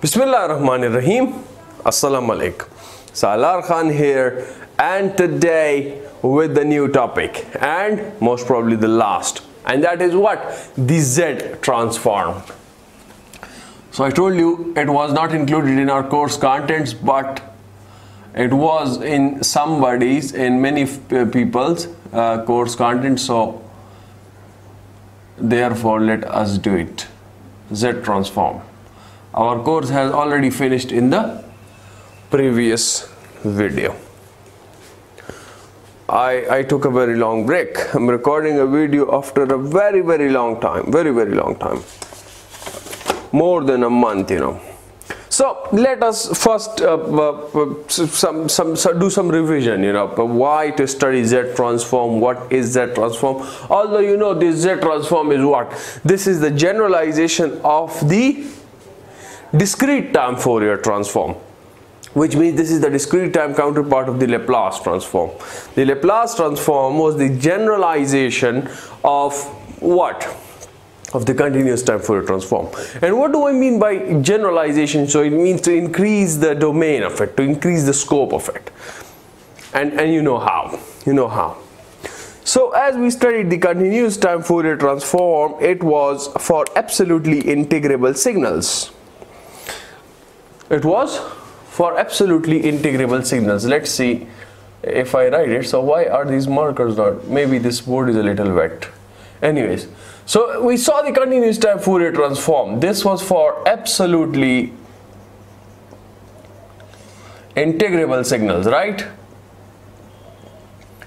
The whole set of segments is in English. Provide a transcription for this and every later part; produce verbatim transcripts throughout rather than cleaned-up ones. Bismillahirrahmanirrahim. Assalamu alaikum. Salar Khan here, and today with the new topic and most probably the last, and that is what? The Z-Transform. So I told you it was not included in our course contents, but it was in somebody's, in many people's uh, course content, so therefore let us do it. Z-Transform. Our course has already finished in the previous video. I, I took a very long break. I'm recording a video after a very very long time, very very long time, more than a month, you know. So let us first uh, uh, some, some, some, do some revision, you know, why to study Z-Transform, what is Z-Transform. Although you know this Z-Transform is what? This is the generalization of the discrete time Fourier transform, which means this is the discrete time counterpart of the Laplace transform. The Laplace transform was the generalization of what? Of the continuous time Fourier transform. And what do I mean by generalization? So it means to increase the domain of it, to increase the scope of it. And, and you know how, you know how. So as we studied the continuous time Fourier transform, it was for absolutely integrable signals. It was for absolutely integrable signals. Let's see if I write it. So why are these markers not? Maybe this board is a little wet. Anyways, so we saw the continuous time Fourier transform. This was for absolutely integrable signals, right?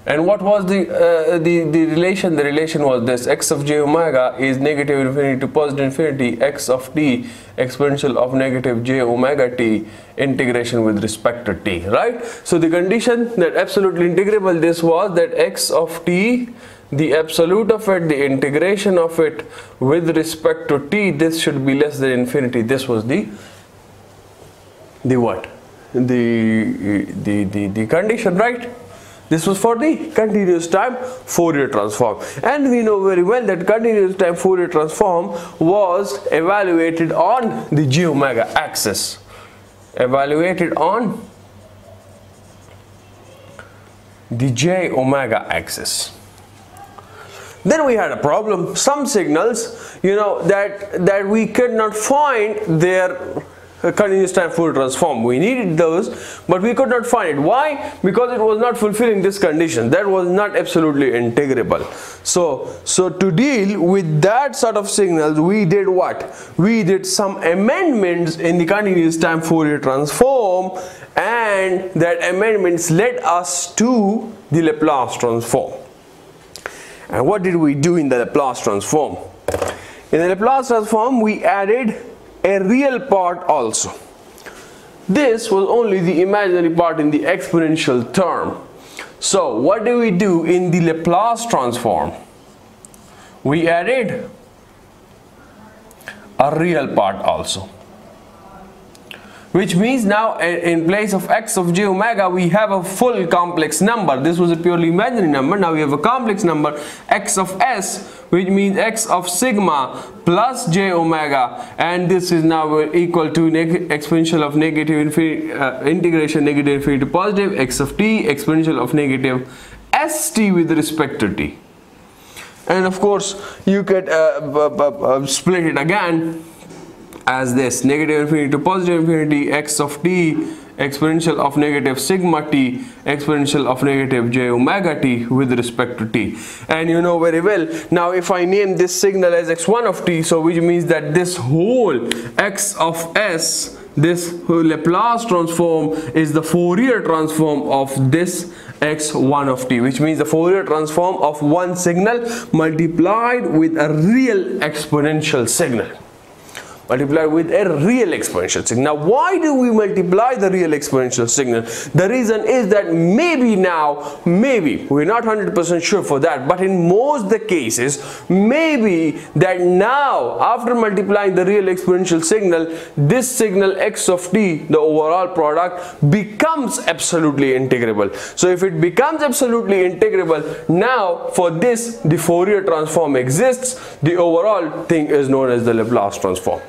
And what was the uh, the the relation? The relation was this: x of j omega is negative infinity to positive infinity, x of t exponential of negative j omega t, integration with respect to t, right? So the condition that absolutely integrable, this was that x of t, the absolute of it, the integration of it with respect to t, this should be less than infinity. This was the the what? The the the, the condition, right? This was for the continuous time Fourier transform, and we know very well that continuous time Fourier transform was evaluated on the j omega axis, evaluated on the j omega axis. Then we had a problem. Some signals, you know, that that we could not find their continuous time Fourier transform. We needed those, but we could not find it. Why? Because it was not fulfilling this condition. That was not absolutely integrable. So, so to deal with that sort of signals, we did what? We did some amendments in the continuous time Fourier transform, and that amendments led us to the Laplace transform. And what did we do in the Laplace transform? In the Laplace transform, we added a real part also. This was only the imaginary part in the exponential term. So what do we do in the Laplace transform? We added a real part also, which means now in place of x of j omega, we have a full complex number. This was a purely imaginary number. Now we have a complex number, x of s, which means x of sigma plus j omega, and this is now equal to exponential of negative infinity, uh, integration negative infinity to positive, x of t exponential of negative st with respect to t. And of course you could uh, split it again as this: negative infinity to positive infinity, x of t exponential of negative sigma t exponential of negative j omega t with respect to t. And you know very well, now if I name this signal as x one of t, so which means that this whole x of s, this Laplace transform, is the Fourier transform of this x one of t, which means the Fourier transform of one signal multiplied with a real exponential signal. Multiply with a real exponential signal. Now why do we multiply the real exponential signal? The reason is that maybe now, maybe, we're not one hundred percent sure for that, but in most the cases, maybe that now after multiplying the real exponential signal, this signal x of t, the overall product, becomes absolutely integrable. So if it becomes absolutely integrable, now for this the Fourier transform exists. The overall thing is known as the Laplace transform.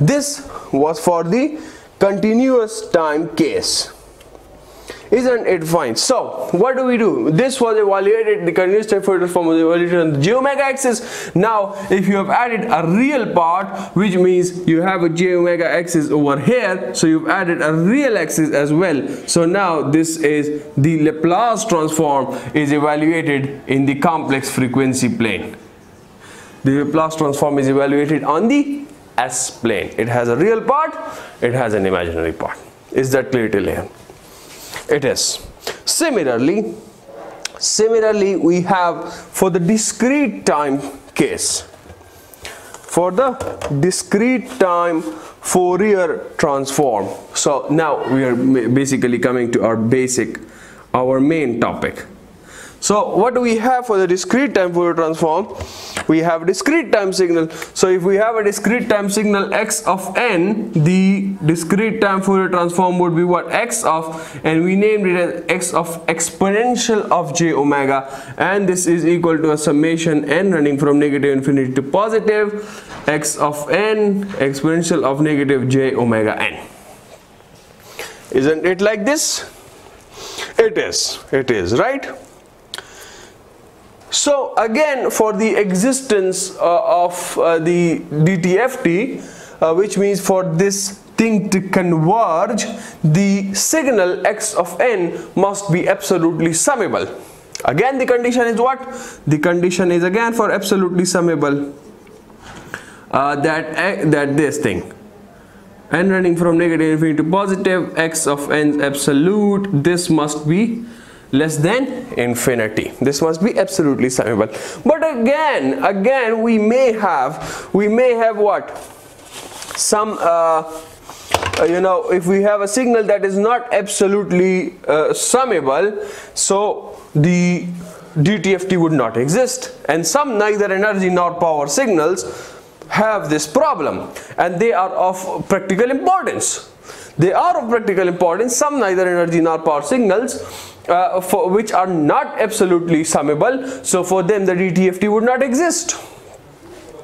This was for the continuous time case. Isn't it fine? So what do we do? This was evaluated, the continuous time Fourier transform was evaluated on the j omega axis. Now if you have added a real part, which means you have a j omega axis over here, so you've added a real axis as well. So now this is the Laplace transform is evaluated in the complex frequency plane. The Laplace transform is evaluated on the S plane. It has a real part, it has an imaginary part. Is that clear till here? It is. Similarly, similarly we have for the discrete time case, for the discrete time Fourier transform. So now we are basically coming to our basic, our main topic. So what do we have for the discrete time Fourier transform? We have discrete time signal. So if we have a discrete time signal x of n, the discrete time Fourier transform would be what? X of, and we named it as x of exponential of j omega, and this is equal to a summation n running from negative infinity to positive, x of n exponential of negative j omega n. Isn't it like this? It is, it is, right? So again, for the existence uh, of uh, the D T F T, uh, which means for this thing to converge, the signal x of n must be absolutely summable. Again, the condition is what? The condition is again for absolutely summable, uh, that, uh, that this thing, n running from negative infinity to positive, x of n absolute, this must be less than infinity. This must be absolutely summable. But again, again we may have, we may have what? Some, uh, you know, if we have a signal that is not absolutely uh, summable, so the D T F T would not exist. And some neither energy nor power signals have this problem, and they are of practical importance. They are of practical importance, some neither energy nor power signals uh, for which are not absolutely summable, so for them the D T F T would not exist.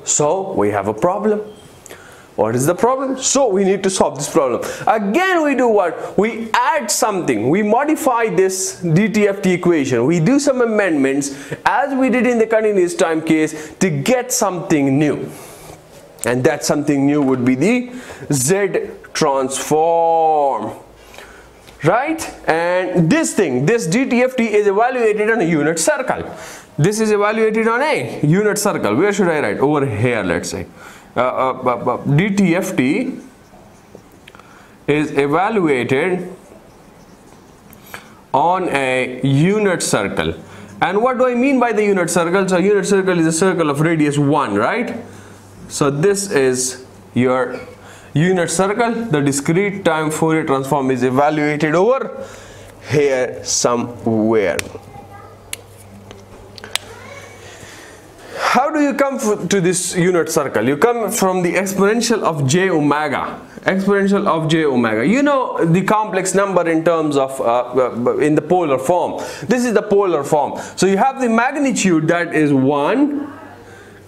So we have a problem. What is the problem? So we need to solve this problem. Again we do what? We add something, we modify this D T F T equation, we do some amendments as we did in the continuous time case to get something new. And that something new would be the Z-Transform, right? And this thing, this D T F T is evaluated on a unit circle. This is evaluated on a unit circle. Where should I write? Over here, let's say. Uh, uh, uh, D T F T is evaluated on a unit circle. And what do I mean by the unit circle? So, a unit circle is a circle of radius one, right? So this is your unit circle. The discrete time Fourier transform is evaluated over here somewhere. How do you come to this unit circle? You come from the exponential of j omega. Exponential of j omega. You know the complex number in terms of uh, in the polar form. This is the polar form. So you have the magnitude that is one,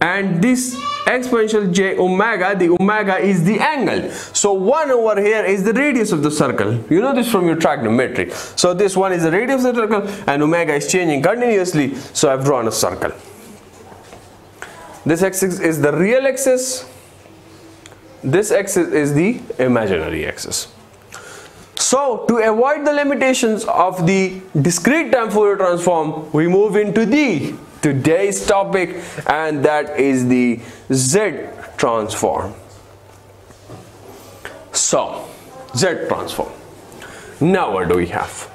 and this exponential j omega, the omega is the angle. So one over here is the radius of the circle. You know this from your trigonometry. So this one is the radius of the circle, and omega is changing continuously, so I've drawn a circle. This axis is the real axis, this axis is the imaginary axis. So to avoid the limitations of the discrete time Fourier transform, we move into the today's topic, and that is the Z-Transform. So, Z-Transform. Now what do we have?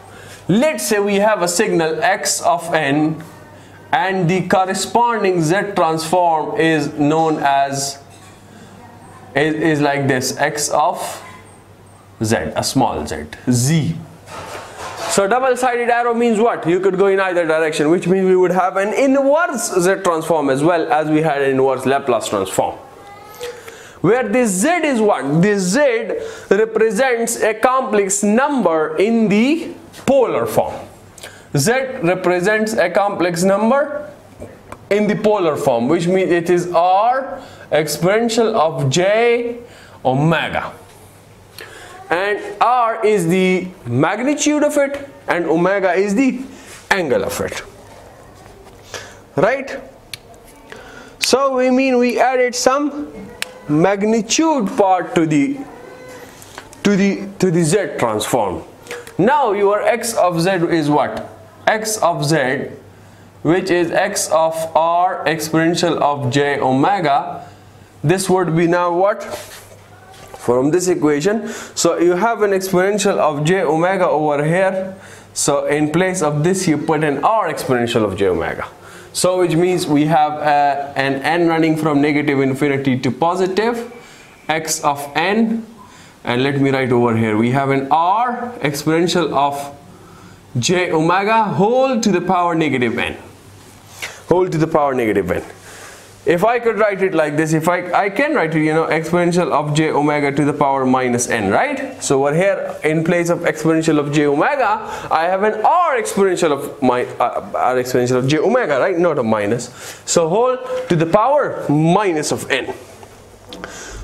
Let's say we have a signal x of n, and the corresponding Z-Transform is known as, is, is like this, x of z, a small z, z. So double-sided arrow means what? You could go in either direction, which means we would have an inverse Z-Transform as well, as we had an inverse Laplace transform. Where this Z is what? This Z represents a complex number in the polar form. Z represents a complex number in the polar form, which means it is R exponential of j omega, and R is the magnitude of it and omega is the angle of it, right? So we mean we added some magnitude part to the to the to the Z transform. Now your x of z is what? X of z, which is x of r exponential of j omega. This would be now what from this equation? So you have an exponential of j omega over here, so in place of this you put an r exponential of j omega, so which means we have uh, an n running from negative infinity to positive, x of n, and let me write over here we have an r exponential of j omega whole to the power negative n, whole to the power negative n. If I could write it like this, if I, I can write it, you know, exponential of j omega to the power minus n, right? So over here, in place of exponential of j omega, I have an r exponential of my uh, r exponential of j omega, right? Not a minus. So whole to the power minus of n.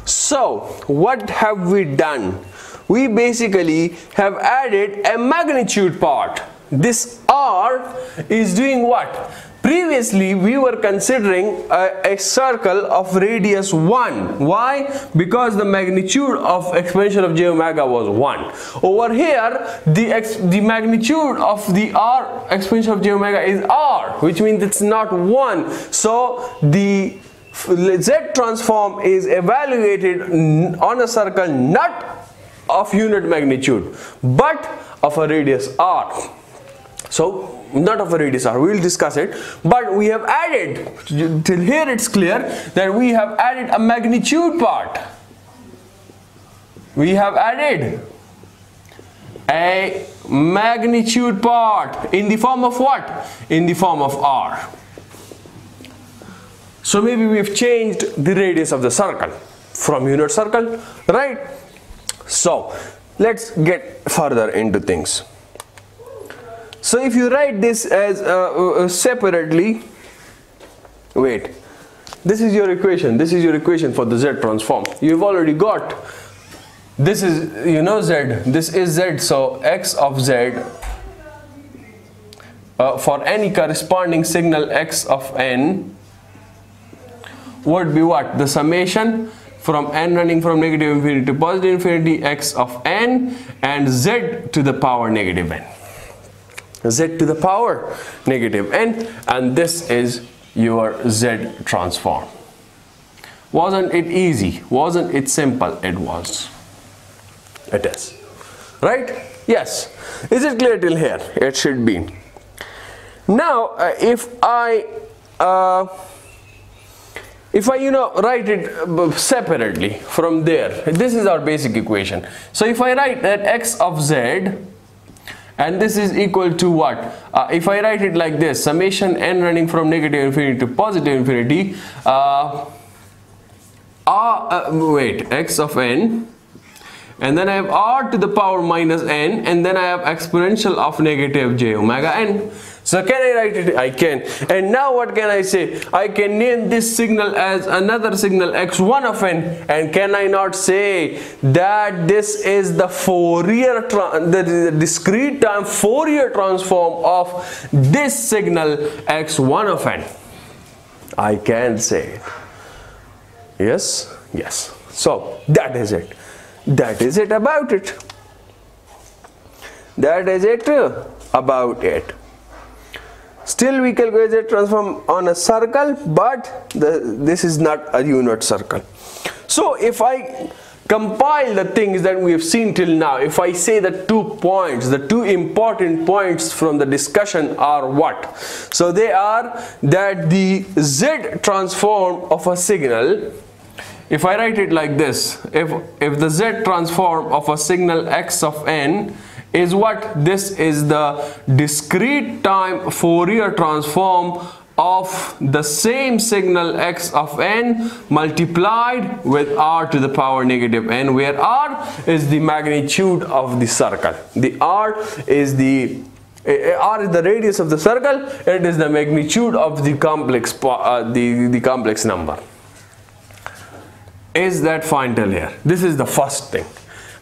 So what have we done? We basically have added a magnitude part. This r is doing what? Previously we were considering a, a circle of radius one. Why? Because the magnitude of exponential of j omega was one. Over here the, ex, the magnitude of the r exponential of j omega is r, which means it's not one. So the Z transform is evaluated on a circle not of unit magnitude but of a radius r. So not of a radius r, we will discuss it, but we have added, till here it's clear that we have added a magnitude part. We have added a magnitude part in the form of what? In the form of r. So maybe we've changed the radius of the circle from unit circle, right? So let's get further into things. So if you write this as uh, uh, separately, wait, this is your equation, this is your equation for the Z transform. You've already got, this is, you know, Z, this is Z, so X of Z, uh, for any corresponding signal X of N would be what? The summation from n running from negative infinity to positive infinity, X of N, and Z to the power negative N. Z to the power negative n, and this is your Z transform. Wasn't it easy? Wasn't it simple? It was. It is. Right? Yes. Is it clear till here? It should be. Now, uh, if I, uh, if I, you know, write it separately from there, this is our basic equation. So if I write that x of z, and this is equal to what? Uh, if I write it like this, summation n running from negative infinity to positive infinity, uh, r, uh, wait, x of n, and then I have r to the power minus n, and then I have exponential of negative j omega n. So can I write it? I can. And now what can I say? I can name this signal as another signal x one of n, and can I not say that this is the Fourier, the, the discrete time Fourier transform of this signal x one of n? I can say it. Yes, yes. So that is it. That is it about it. That is it about it. Still we calculate Z transform on a circle, but the, this is not a unit circle. So if I compile the things that we have seen till now, if I say the two points, the two important points from the discussion are what? So they are that the Z transform of a signal, if I write it like this, if, if the Z transform of a signal x of n is what? This is the discrete time Fourier transform of the same signal x of n multiplied with r to the power negative n, where r is the magnitude of the circle. The r is the r is the radius of the circle. It is the magnitude of the complex uh, the the complex number. is that Fontel here. This is the first thing.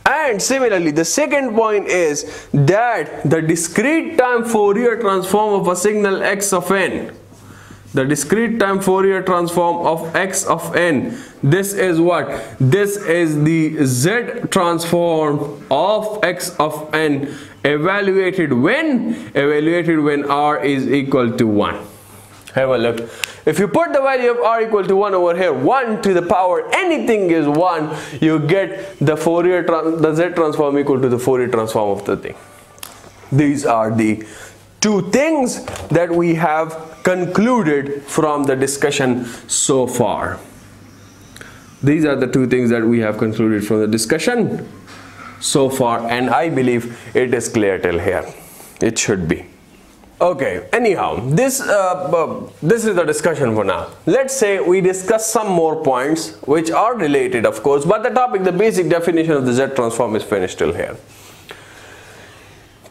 And similarly, the second point is that the discrete time Fourier transform of a signal x of n, the discrete time Fourier transform of x of n, this is what? This is the Z-Transform of x of n evaluated when? Evaluated when r is equal to one. Have a look. If you put the value of r equal to one over here, one to the power anything is one, you get the Fourier, the Z transform equal to the Fourier transform of the thing. These are the two things that we have concluded from the discussion so far. These are the two things that we have concluded from the discussion so far, and I believe it is clear till here. It should be. Okay, anyhow, this uh, this is the discussion for now. Let's say we discuss some more points which are related, of course, but the topic, the basic definition of the Z-Transform is finished till here.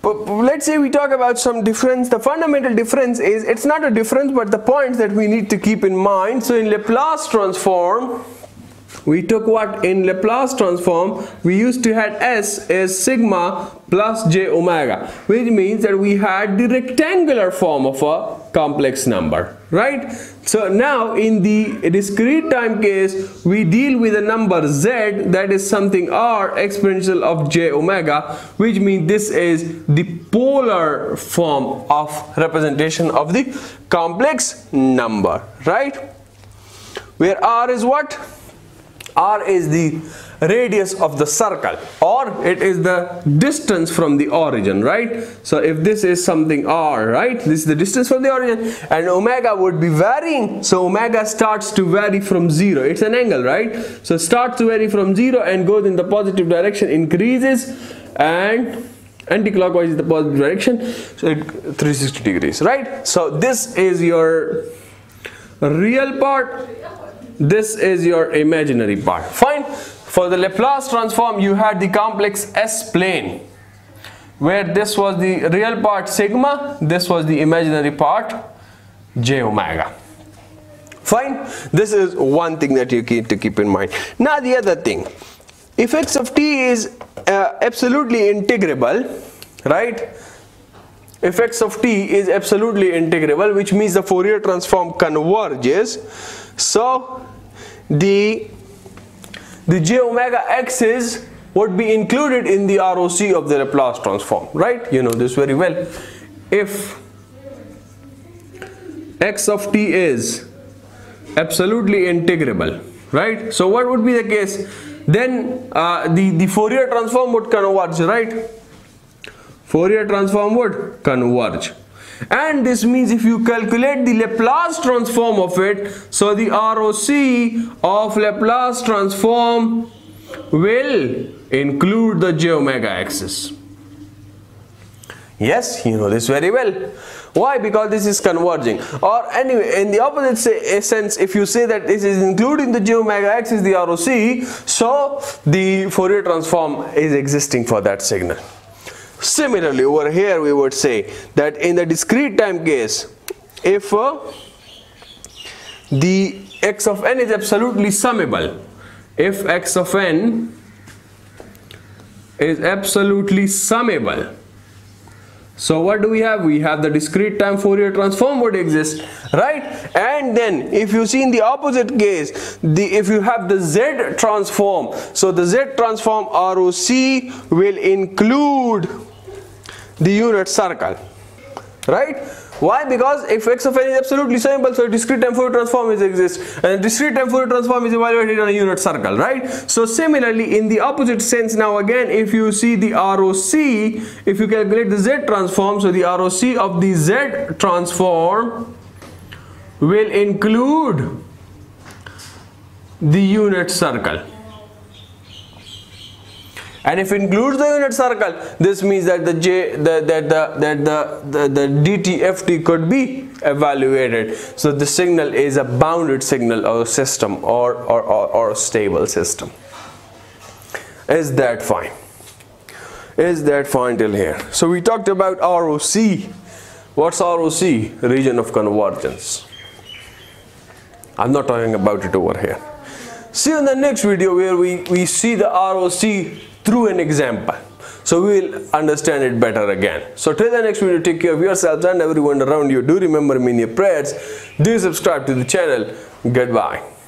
But let's say we talk about some difference. The fundamental difference is, it's not a difference, but the points that we need to keep in mind. So in Laplace transform, we took what? In Laplace transform, we used to had S is sigma plus j omega, which means that we had the rectangular form of a complex number, right? So now in the discrete time case, we deal with a number z that is something r exponential of j omega, which means this is the polar form of representation of the complex number, right? Where r is what? R is the radius of the circle, or it is the distance from the origin, right? So if this is something r, right, this is the distance from the origin, and omega would be varying. So omega starts to vary from zero. It's an angle, right? So starts to vary from zero and goes in the positive direction, increases, and anti-clockwise is the positive direction, so it three hundred sixty degrees, right? So this is your real part, this is your imaginary part. Fine. For the Laplace transform, you had the complex S plane, where this was the real part sigma, this was the imaginary part j omega. Fine. This is one thing that you need to keep in mind. Now the other thing, if x of t is uh, absolutely integrable, right? If x of t is absolutely integrable, which means the Fourier transform converges. So the, the j omega x's would be included in the R O C of the Laplace transform, right? You know this very well. If x of t is absolutely integrable, right? So what would be the case? Then uh, the, the Fourier transform would converge, right? Fourier transform would converge. And this means if you calculate the Laplace transform of it, so the R O C of Laplace transform will include the j omega axis. Yes, you know this very well. Why? Because this is converging. Or anyway, in the opposite say, sense, if you say that this is including the j omega axis, the R O C, so the Fourier transform is existing for that signal. Similarly, over here we would say that in the discrete time case, if uh, the x of n is absolutely summable, if x of n is absolutely summable, so what do we have? We have the discrete time Fourier transform would exist, right? And then if you see in the opposite case, the if you have the Z transform, so the Z transform R O C will include the unit circle, right? Why? Because if x of n is absolutely summable, so discrete time Fourier transform is exists, and discrete time Fourier transform is evaluated on a unit circle, right? So similarly, in the opposite sense, now again, if you see the R O C, if you calculate the Z transform, so the R O C of the Z transform will include the unit circle. And if it includes the unit circle, this means that the j that the that the, the, the D T F T could be evaluated. So the signal is a bounded signal or system or or, or or stable system. Is that fine? Is that fine till here? So we talked about R O C. What's R O C? Region of convergence. I'm not talking about it over here. See you in the next video where we, we see the R O C through an example. So we will understand it better again. So till the next video, take care of yourselves and everyone around you. Do remember me in your prayers. Do subscribe to the channel. Goodbye.